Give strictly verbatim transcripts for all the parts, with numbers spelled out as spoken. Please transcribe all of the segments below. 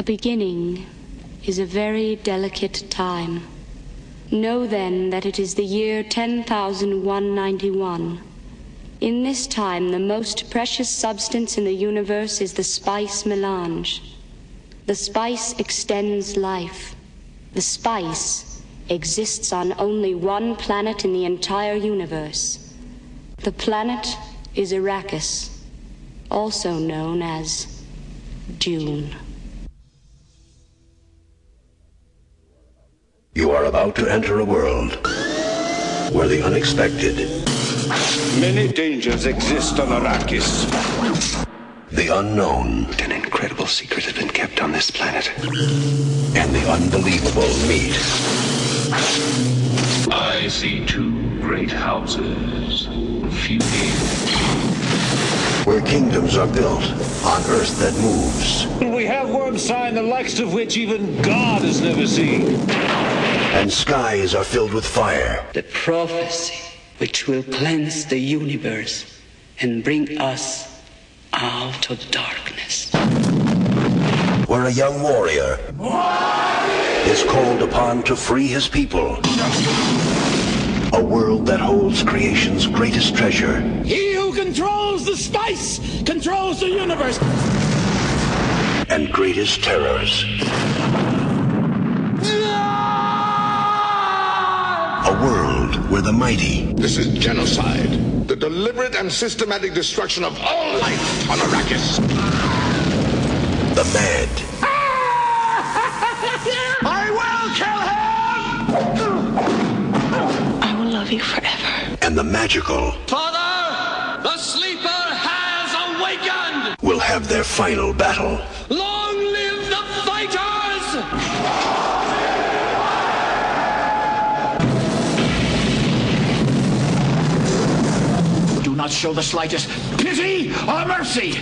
A beginning is a very delicate time. Know then that it is the year ten thousand one hundred ninety-one. In this time, the most precious substance in the universe is the spice melange. The spice extends life. The spice exists on only one planet in the entire universe. The planet is Arrakis, also known as Dune. You are about to enter a world where the unexpected... Many dangers exist on Arrakis. The unknown... An incredible secret has been kept on this planet. And the unbelievable meet. I see two great houses feuding, where kingdoms are built on earth that moves. We have one sign the likes of which even God has never seen. And skies are filled with fire. The prophecy which will cleanse the universe and bring us out of darkness. Where a young warrior is called upon to free his people. A world that holds creation's greatest treasure. He who controls the spice controls the universe. And greatest terrors. A world where the mighty... This is genocide. The deliberate and systematic destruction of all life on Arrakis. The mad... I will kill him! I will love you forever. And the magical... Father, the sleeper has awakened! Will have their final battle. Long live the fighters! Not show the slightest pity or mercy.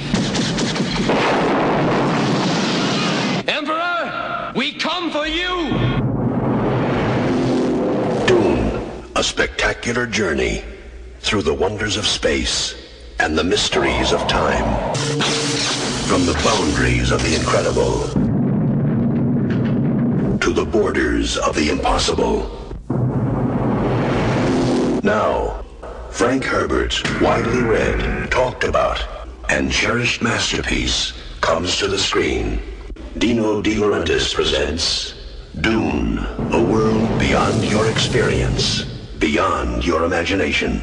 Emperor, we come for you. Dune, a spectacular journey through the wonders of space and the mysteries of time. From the boundaries of the incredible to the borders of the impossible. Now, Frank Herbert's widely read, talked about, and cherished masterpiece comes to the screen. Dino De Laurentiis presents Dune, a world beyond your experience, beyond your imagination.